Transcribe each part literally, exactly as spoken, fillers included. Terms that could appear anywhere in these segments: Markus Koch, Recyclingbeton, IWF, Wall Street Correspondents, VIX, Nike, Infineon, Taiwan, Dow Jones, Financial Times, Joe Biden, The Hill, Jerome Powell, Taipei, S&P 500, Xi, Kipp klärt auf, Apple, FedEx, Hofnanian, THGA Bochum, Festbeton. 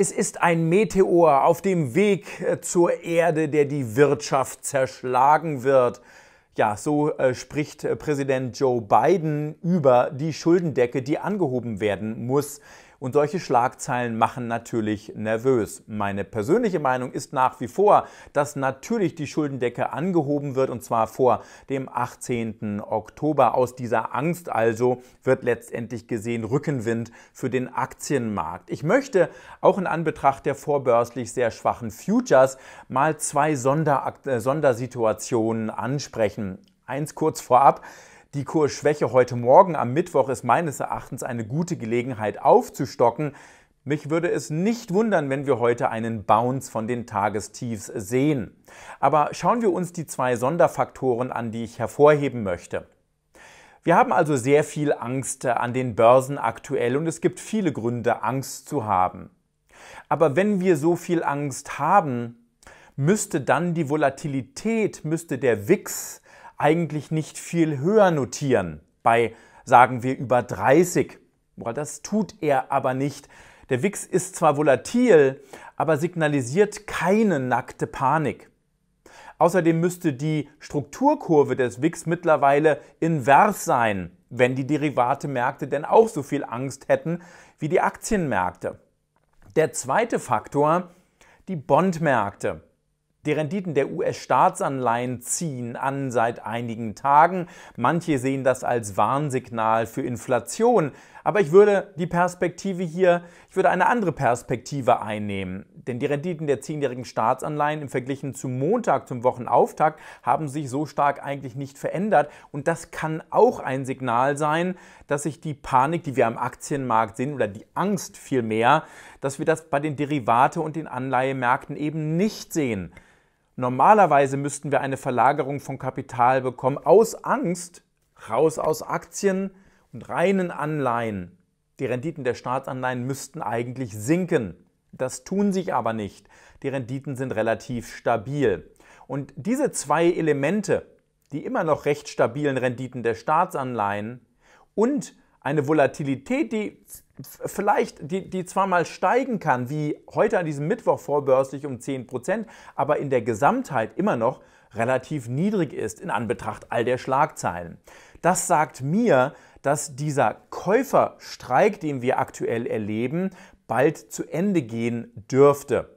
Es ist ein Meteor auf dem Weg zur Erde, der die Wirtschaft zerschlagen wird. Ja, so äh, spricht äh, Präsident Joe Biden über die Schuldendecke, die angehoben werden muss. Und solche Schlagzeilen machen natürlich nervös. Meine persönliche Meinung ist nach wie vor, dass natürlich die Schuldendecke angehoben wird, und zwar vor dem achtzehnten Oktober. Aus dieser Angst also wird letztendlich gesehen Rückenwind für den Aktienmarkt. Ich möchte auch in Anbetracht der vorbörslich sehr schwachen Futures mal zwei Sonderakt- äh, Sondersituationen ansprechen. Eins kurz vorab. Die Kursschwäche heute Morgen am Mittwoch ist meines Erachtens eine gute Gelegenheit aufzustocken. Mich würde es nicht wundern, wenn wir heute einen Bounce von den Tagestiefs sehen. Aber schauen wir uns die zwei Sonderfaktoren an, die ich hervorheben möchte. Wir haben also sehr viel Angst an den Börsen aktuell und es gibt viele Gründe, Angst zu haben. Aber wenn wir so viel Angst haben, müsste dann die Volatilität, müsste der V I X eigentlich nicht viel höher notieren, bei, sagen wir, über dreißig. Das tut er aber nicht. Der V I X ist zwar volatil, aber signalisiert keine nackte Panik. Außerdem müsste die Strukturkurve des V I X mittlerweile invers sein, wenn die Derivatemärkte denn auch so viel Angst hätten wie die Aktienmärkte. Der zweite Faktor, die Bondmärkte. Die Renditen der U S-Staatsanleihen ziehen an seit einigen Tagen. Manche sehen das als Warnsignal für Inflation. Aber ich würde die Perspektive hier, ich würde eine andere Perspektive einnehmen. Denn die Renditen der zehnjährigen Staatsanleihen im Vergleich zu Montag, zum Wochenauftakt, haben sich so stark eigentlich nicht verändert. Und das kann auch ein Signal sein, dass sich die Panik, die wir am Aktienmarkt sehen, oder die Angst vielmehr, dass wir das bei den Derivate- und den Anleihemärkten eben nicht sehen. Normalerweise müssten wir eine Verlagerung von Kapital bekommen aus Angst, raus aus Aktien und reinen Anleihen. Die Renditen der Staatsanleihen müssten eigentlich sinken. Das tun sich aber nicht. Die Renditen sind relativ stabil. Und diese zwei Elemente, die immer noch recht stabilen Renditen der Staatsanleihen und eine Volatilität, die vielleicht, die, die zwar mal steigen kann, wie heute an diesem Mittwoch vorbörslich um zehn Prozent, aber in der Gesamtheit immer noch relativ niedrig ist, in Anbetracht all der Schlagzeilen. Das sagt mir, dass dieser Käuferstreik, den wir aktuell erleben, bald zu Ende gehen dürfte.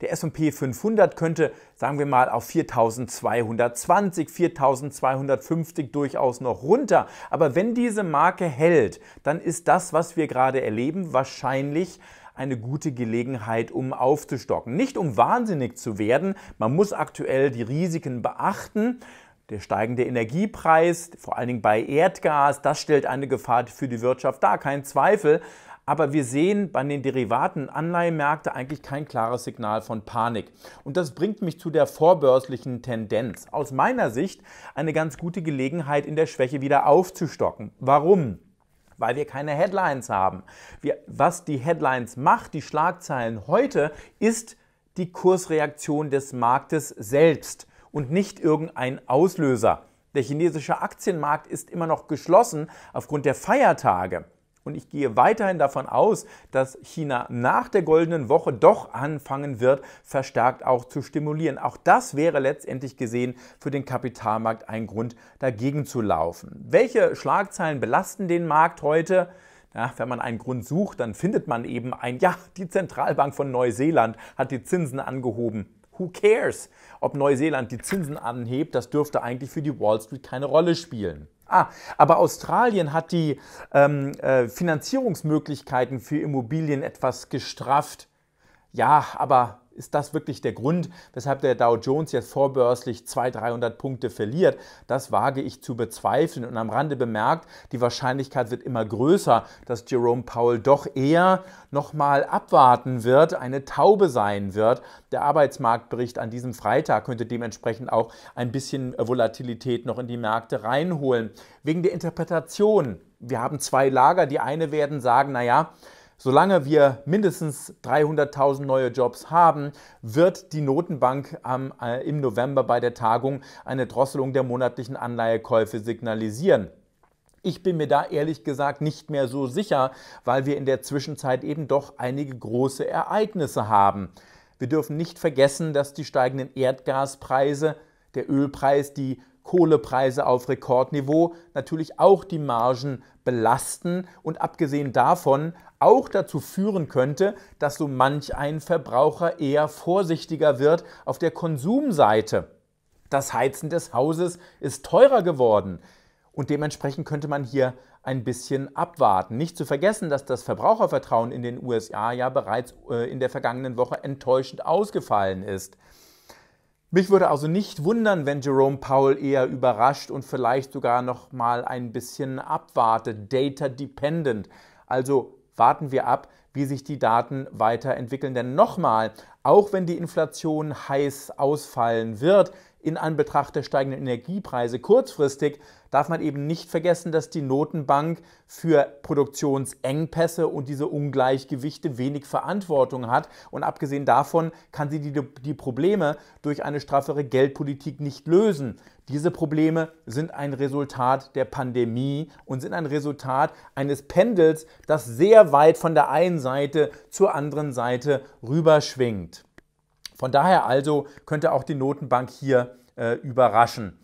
Der S und P fünfhundert könnte, sagen wir mal, auf viertausendzweihundertzwanzig, viertausendzweihundertfünfzig durchaus noch runter. Aber wenn diese Marke hält, dann ist das, was wir gerade erleben, wahrscheinlich eine gute Gelegenheit, um aufzustocken. Nicht um wahnsinnig zu werden, man muss aktuell die Risiken beachten. Der steigende Energiepreis, vor allen Dingen bei Erdgas, das stellt eine Gefahr für die Wirtschaft dar, kein Zweifel. Aber wir sehen bei den Derivaten- und Anleihemärkten eigentlich kein klares Signal von Panik. Und das bringt mich zu der vorbörslichen Tendenz. Aus meiner Sicht eine ganz gute Gelegenheit, in der Schwäche wieder aufzustocken. Warum? Weil wir keine Headlines haben. Wir, was die Headlines macht, die Schlagzeilen heute, ist die Kursreaktion des Marktes selbst und nicht irgendein Auslöser. Der chinesische Aktienmarkt ist immer noch geschlossen aufgrund der Feiertage. Und ich gehe weiterhin davon aus, dass China nach der goldenen Woche doch anfangen wird, verstärkt auch zu stimulieren. Auch das wäre letztendlich gesehen für den Kapitalmarkt ein Grund, dagegen zu laufen. Welche Schlagzeilen belasten den Markt heute? Ja, wenn man einen Grund sucht, dann findet man eben ein, ja, die Zentralbank von Neuseeland hat die Zinsen angehoben. Who cares? Ob Neuseeland die Zinsen anhebt, das dürfte eigentlich für die Wall Street keine Rolle spielen. Ah, aber Australien hat die ähm, äh, Finanzierungsmöglichkeiten für Immobilien etwas gestrafft. Ja, aber ist das wirklich der Grund, weshalb der Dow Jones jetzt vorbörslich zweihundert, dreihundert Punkte verliert? Das wage ich zu bezweifeln. Und am Rande bemerkt, die Wahrscheinlichkeit wird immer größer, dass Jerome Powell doch eher nochmal abwarten wird, eine Taube sein wird. Der Arbeitsmarktbericht an diesem Freitag könnte dementsprechend auch ein bisschen Volatilität noch in die Märkte reinholen. Wegen der Interpretation. Wir haben zwei Lager. Die eine werden sagen, naja, solange wir mindestens dreihunderttausend neue Jobs haben, wird die Notenbank ähm, äh, im November bei der Tagung eine Drosselung der monatlichen Anleihekäufe signalisieren. Ich bin mir da ehrlich gesagt nicht mehr so sicher, weil wir in der Zwischenzeit eben doch einige große Ereignisse haben. Wir dürfen nicht vergessen, dass die steigenden Erdgaspreise, der Ölpreis, die Kohlepreise auf Rekordniveau natürlich auch die Margen belasten und abgesehen davon auch dazu führen könnte, dass so manch ein Verbraucher eher vorsichtiger wird auf der Konsumseite. Das Heizen des Hauses ist teurer geworden und dementsprechend könnte man hier ein bisschen abwarten. Nicht zu vergessen, dass das Verbrauchervertrauen in den U S A ja bereits in der vergangenen Woche enttäuschend ausgefallen ist. Mich würde also nicht wundern, wenn Jerome Powell eher überrascht und vielleicht sogar noch mal ein bisschen abwartet, data dependent. Also warten wir ab, wie sich die Daten weiterentwickeln. Denn nochmal, auch wenn die Inflation heiß ausfallen wird, in Anbetracht der steigenden Energiepreise kurzfristig, darf man eben nicht vergessen, dass die Notenbank für Produktionsengpässe und diese Ungleichgewichte wenig Verantwortung hat. Und abgesehen davon kann sie die, die Probleme durch eine straffere Geldpolitik nicht lösen. Diese Probleme sind ein Resultat der Pandemie und sind ein Resultat eines Pendels, das sehr weit von der einen Seite zur anderen Seite rüberschwingt. Von daher also könnte auch die Notenbank hier äh, überraschen.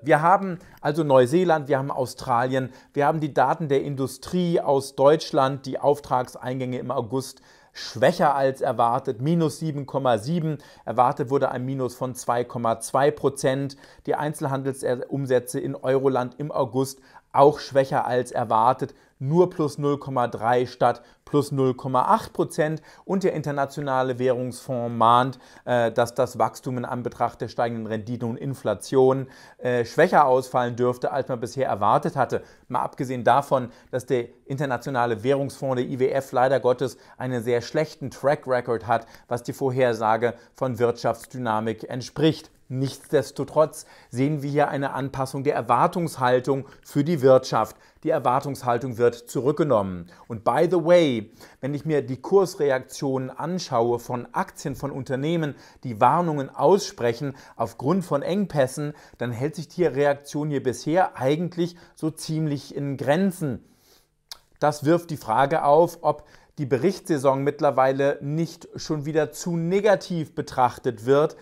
Wir haben also Neuseeland, wir haben Australien, wir haben die Daten der Industrie aus Deutschland, die Auftragseingänge im August schwächer als erwartet, minus sieben Komma sieben, erwartet wurde ein Minus von zwei Komma zwei Prozent, die Einzelhandelsumsätze in Euroland im August auch schwächer als erwartet, nur plus null Komma drei statt plus null Komma acht Prozent und der Internationale Währungsfonds mahnt, äh, dass das Wachstum in Anbetracht der steigenden Rendite und Inflation äh, schwächer ausfallen dürfte, als man bisher erwartet hatte. Mal abgesehen davon, dass der Internationale Währungsfonds, der I W F, leider Gottes einen sehr schlechten Track Record hat, was die Vorhersage von Wirtschaftsdynamik entspricht. Nichtsdestotrotz sehen wir hier eine Anpassung der Erwartungshaltung für die Wirtschaft. Die Erwartungshaltung wird zurückgenommen. Und by the way, wenn ich mir die Kursreaktionen anschaue von Aktien, von Unternehmen, die Warnungen aussprechen aufgrund von Engpässen, dann hält sich die Reaktion hier bisher eigentlich so ziemlich in Grenzen. Das wirft die Frage auf, ob die Berichtssaison mittlerweile nicht schon wieder zu negativ betrachtet wird.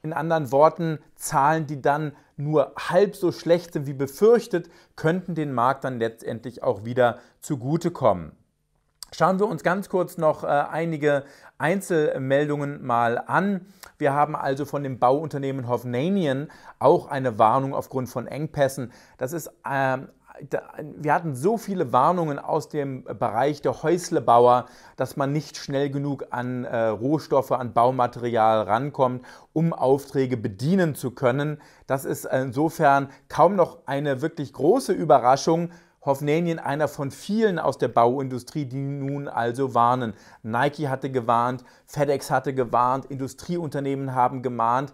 In anderen Worten, Zahlen, die dann nur halb so schlecht sind wie befürchtet, könnten den Markt dann letztendlich auch wieder zugutekommen. Schauen wir uns ganz kurz noch äh, einige Einzelmeldungen mal an. Wir haben also von dem Bauunternehmen Hofnanian auch eine Warnung aufgrund von Engpässen. Das ist äh, Wir hatten so viele Warnungen aus dem Bereich der Häuslebauer, dass man nicht schnell genug an äh, Rohstoffe, an Baumaterial rankommt, um Aufträge bedienen zu können. Das ist insofern kaum noch eine wirklich große Überraschung. Hofnanian, einer von vielen aus der Bauindustrie, die nun also warnen. Nike hatte gewarnt, FedEx hatte gewarnt, Industrieunternehmen haben gemahnt.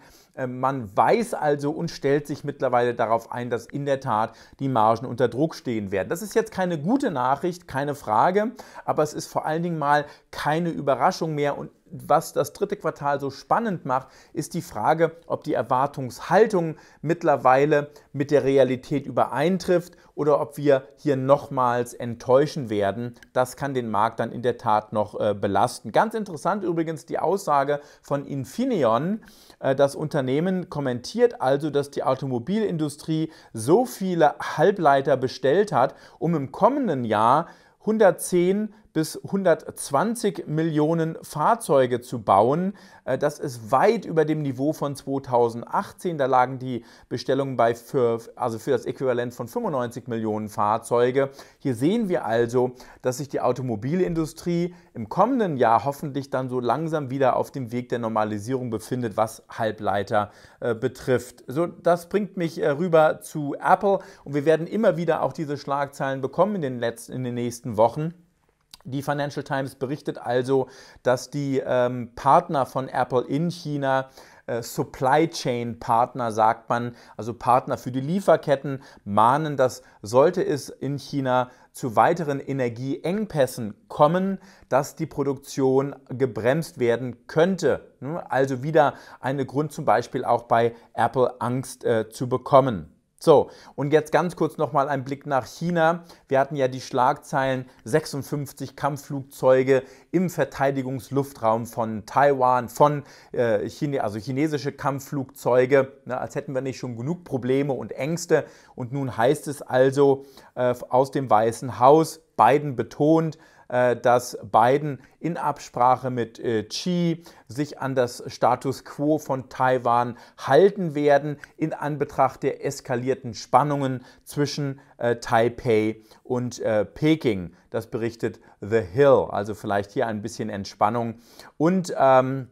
Man weiß also und stellt sich mittlerweile darauf ein, dass in der Tat die Margen unter Druck stehen werden. Das ist jetzt keine gute Nachricht, keine Frage, aber es ist vor allen Dingen mal keine Überraschung mehr. Und was das dritte Quartal so spannend macht, ist die Frage, ob die Erwartungshaltung mittlerweile mit der Realität übereintrifft oder ob wir hier nochmals enttäuschen werden. Das kann den Markt dann in der Tat noch äh, belasten. Ganz interessant übrigens die Aussage von Infineon, äh, das Unternehmen kommentiert also, dass die Automobilindustrie so viele Halbleiter bestellt hat, um im kommenden Jahr hundertzehn bis hundertzwanzig Millionen Fahrzeuge zu bauen. Das ist weit über dem Niveau von zweitausendachtzehn. Da lagen die Bestellungen bei für, also für das Äquivalent von fünfundneunzig Millionen Fahrzeuge. Hier sehen wir also, dass sich die Automobilindustrie im kommenden Jahr hoffentlich dann so langsam wieder auf dem Weg der Normalisierung befindet, was Halbleiter äh, betrifft. So, das bringt mich äh, rüber zu Apple und wir werden immer wieder auch diese Schlagzeilen bekommen in den, letzten, in den nächsten Wochen. Die Financial Times berichtet also, dass die ähm, Partner von Apple in China, äh, Supply Chain Partner sagt man, also Partner für die Lieferketten, mahnen, dass sollte es in China zu weiteren Energieengpässen kommen, dass die Produktion gebremst werden könnte. Also wieder ein Grund zum Beispiel auch bei Apple Angst äh, zu bekommen. So, und jetzt ganz kurz nochmal ein Blick nach China. Wir hatten ja die Schlagzeilen sechsundfünfzig Kampfflugzeuge im Verteidigungsluftraum von Taiwan, von äh, Chine, also chinesische Kampfflugzeuge, ne, als hätten wir nicht schon genug Probleme und Ängste. Und nun heißt es also äh, aus dem Weißen Haus, Biden betont, dass Biden in Absprache mit äh, Xi sich an das Status quo von Taiwan halten werden, in Anbetracht der eskalierten Spannungen zwischen äh, Taipei und äh, Peking. Das berichtet The Hill, also vielleicht hier ein bisschen Entspannung. Und ähm,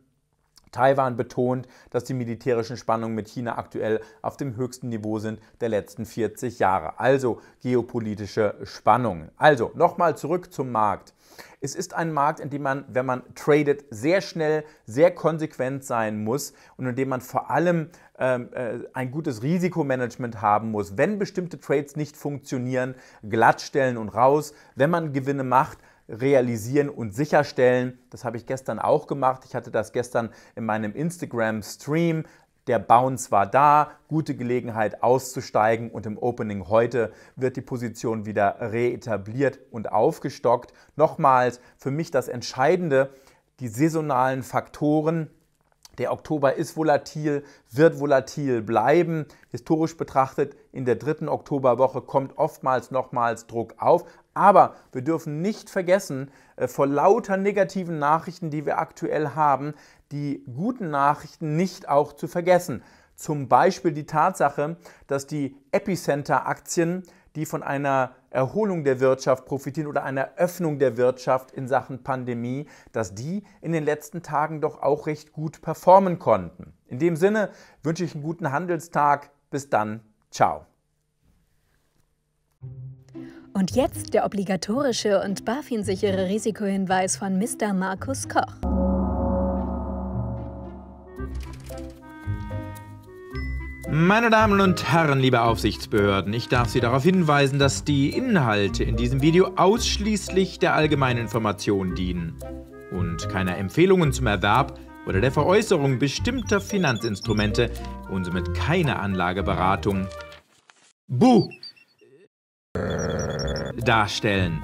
Taiwan betont, dass die militärischen Spannungen mit China aktuell auf dem höchsten Niveau sind der letzten vierzig Jahre. Also geopolitische Spannungen. Also nochmal zurück zum Markt. Es ist ein Markt, in dem man, wenn man tradet, sehr schnell, sehr konsequent sein muss und in dem man vor allem ähm, äh, ein gutes Risikomanagement haben muss. Wenn bestimmte Trades nicht funktionieren, glattstellen und raus. Wenn man Gewinne macht, realisieren und sicherstellen. Das habe ich gestern auch gemacht. Ich hatte das gestern in meinem Instagram-Stream. Der Bounce war da, gute Gelegenheit auszusteigen und im Opening heute wird die Position wieder reetabliert und aufgestockt. Nochmals, für mich das Entscheidende, die saisonalen Faktoren. Der Oktober ist volatil, wird volatil bleiben. Historisch betrachtet, in der dritten Oktoberwoche kommt oftmals nochmals Druck auf. Aber wir dürfen nicht vergessen, vor lauter negativen Nachrichten, die wir aktuell haben, die guten Nachrichten nicht auch zu vergessen. Zum Beispiel die Tatsache, dass die Epicenter-Aktien, die von einer Erholung der Wirtschaft profitieren oder einer Öffnung der Wirtschaft in Sachen Pandemie, dass die in den letzten Tagen doch auch recht gut performen konnten. In dem Sinne wünsche ich einen guten Handelstag. Bis dann. Ciao. Und jetzt der obligatorische und BaFin-sichere Risikohinweis von Mister Markus Koch. Meine Damen und Herren, liebe Aufsichtsbehörden, ich darf Sie darauf hinweisen, dass die Inhalte in diesem Video ausschließlich der allgemeinen Information dienen und keiner Empfehlungen zum Erwerb oder der Veräußerung bestimmter Finanzinstrumente und somit keine Anlageberatung. Buh! Darstellen.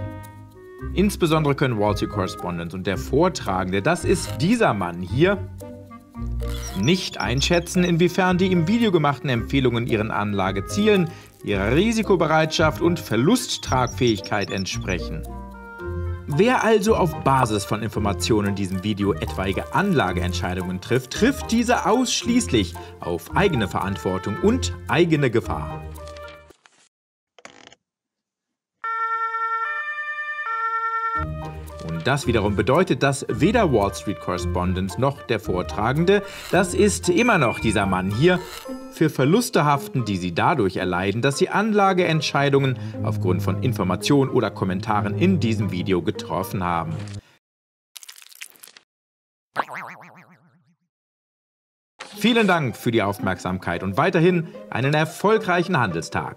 Insbesondere können Wall Street Correspondents und der Vortragende, das ist dieser Mann hier, nicht einschätzen, inwiefern die im Video gemachten Empfehlungen ihren Anlagezielen, ihrer Risikobereitschaft und Verlusttragfähigkeit entsprechen. Wer also auf Basis von Informationen in diesem Video etwaige Anlageentscheidungen trifft, trifft diese ausschließlich auf eigene Verantwortung und eigene Gefahr. Das wiederum bedeutet, dass weder Wall Street Correspondents noch der Vortragende, das ist immer noch dieser Mann hier, für Verluste haften, die sie dadurch erleiden, dass sie Anlageentscheidungen aufgrund von Informationen oder Kommentaren in diesem Video getroffen haben. Vielen Dank für die Aufmerksamkeit und weiterhin einen erfolgreichen Handelstag.